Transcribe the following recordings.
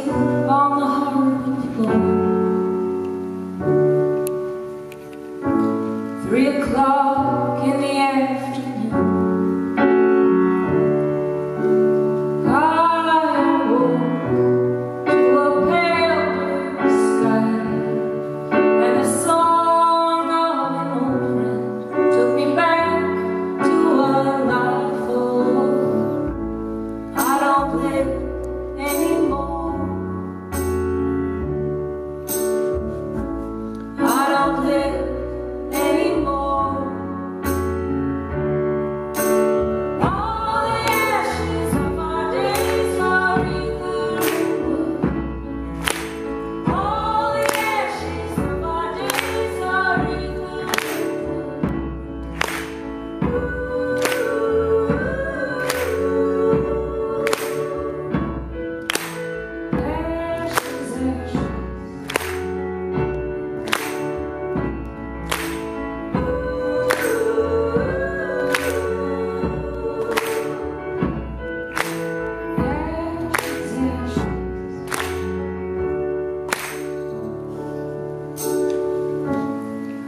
3 o'clock in the afternoon, I woke to a pale sky, and the song of an old friend took me back to a life old. I don't live anymore. I don't live.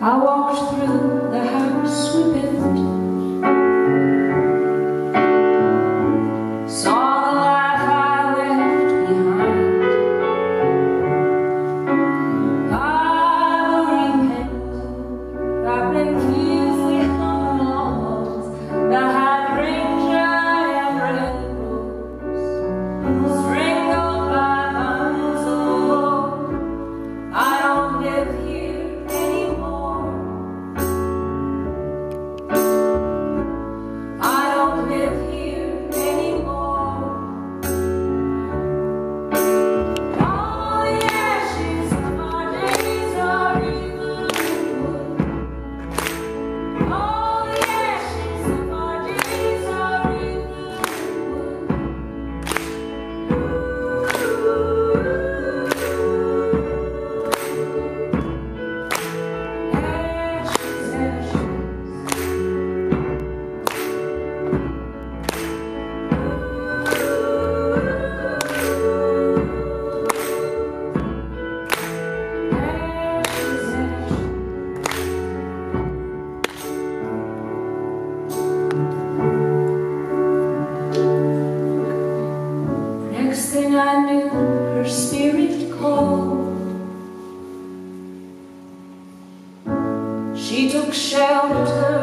I walked through the house we built, saw the life I left behind. I will repent, I've been fusing on walls, the High Ranger and Red Rose, strangled by vines of old. I don't live here. I knew her spirit called. She took shelter